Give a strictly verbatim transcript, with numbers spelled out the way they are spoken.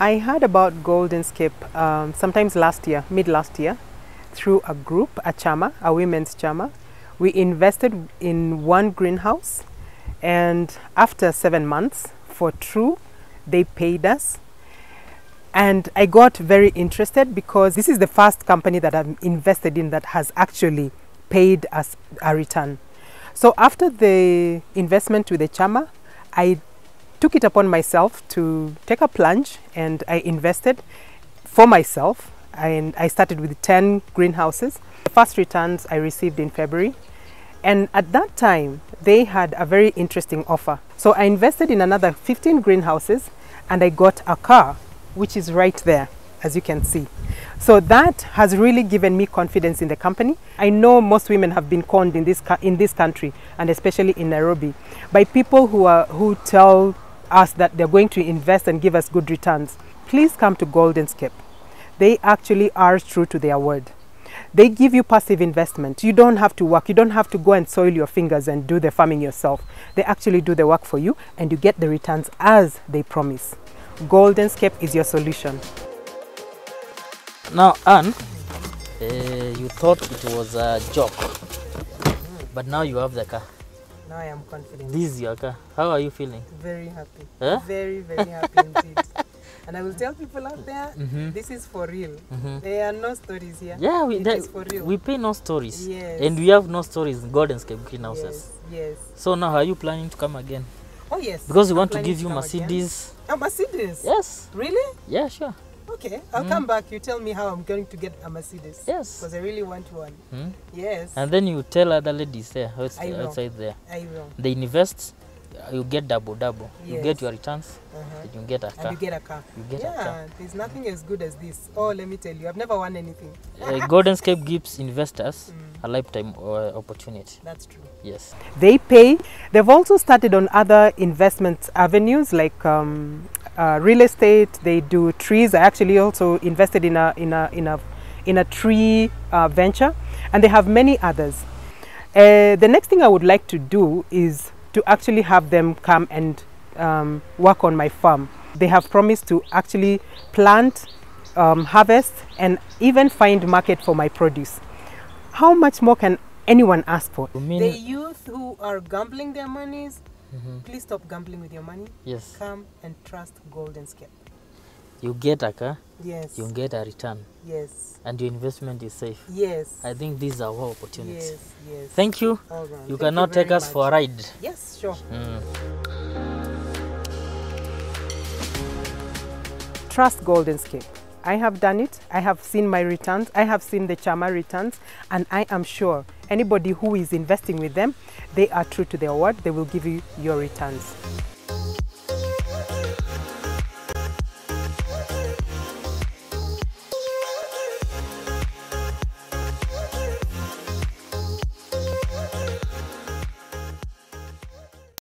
I heard about Goldenscape um, sometimes last year, mid last year, through a group, a chama, a women's chama. We invested in one greenhouse, and after seven months for true, they paid us. And I got very interested because this is the first company that I've invested in that has actually paid us a return. So after the investment with the chama, I took it upon myself to take a plunge, and I invested for myself, and I started with ten greenhouses. The first returns I received in February, and at that time they had a very interesting offer. So I invested in another fifteen greenhouses, and I got a car, which is right there, as you can see. So that has really given me confidence in the company. I know most women have been conned in this in this country, and especially in Nairobi, by people who are who tell us that they're going to invest and give us good returns. Please come to Goldenscape. They actually are true to their word. They give you passive investment. You don't have to work. You don't have to go and soil your fingers and do the farming yourself. They actually do the work for you, and you get the returns as they promise. Goldenscape is your solution. Now, Anne, uh, you thought it was a joke, but now you have the car. Now I am confident. This is your car. How are you feeling? Very happy. Huh? Very, very happy indeed. And I will tell people out there, mm-hmm. this is for real. Mm-hmm. There are no stories here. Yeah, we, that, is for real. We pay no stories. Yes. And we have no stories in Goldenscape greenhouses. Yes, yes. So now, are you planning to come again? Oh, yes. Because we I'm want to give to you Mercedes. A oh, Mercedes? Yes. Really? Yeah, sure. Okay, I'll mm. come back. You tell me how I'm going to get a Mercedes. Yes. Because I really want one. Mm. Yes. And then you tell other ladies there, outside, outside there. I will. They invest, you get double, double. Yes. You get your returns, uh-huh. and you get a car. And you get a car. You get yeah, a car. There's nothing as good as this. Oh, let me tell you, I've never won anything. uh, Goldenscape gives investors mm. a lifetime uh, opportunity. That's true. Yes. They pay. They've also started on other investment avenues like um, Uh, real estate. They do trees. I actually also invested in a in a in a in a tree uh, venture, and they have many others. Uh, the next thing I would like to do is to actually have them come and um, work on my farm. They have promised to actually plant, um, harvest, and even find market for my produce. How much more can anyone ask for? You mean the youth who are gambling their monies? Mm-hmm. Please stop gambling with your money. Yes. Come and trust Goldenscape. You get a car. Yes. You get a return. Yes. And your investment is safe. Yes. I think these are our opportunities. Yes, yes. Thank you. All right. You Thank cannot you take us much. for a ride. Yes, sure. Mm. Trust Goldenscape. I have done it. I have seen my returns. I have seen the chama returns, and I am sure anybody who is investing with them, they are true to their word. They will give you your returns.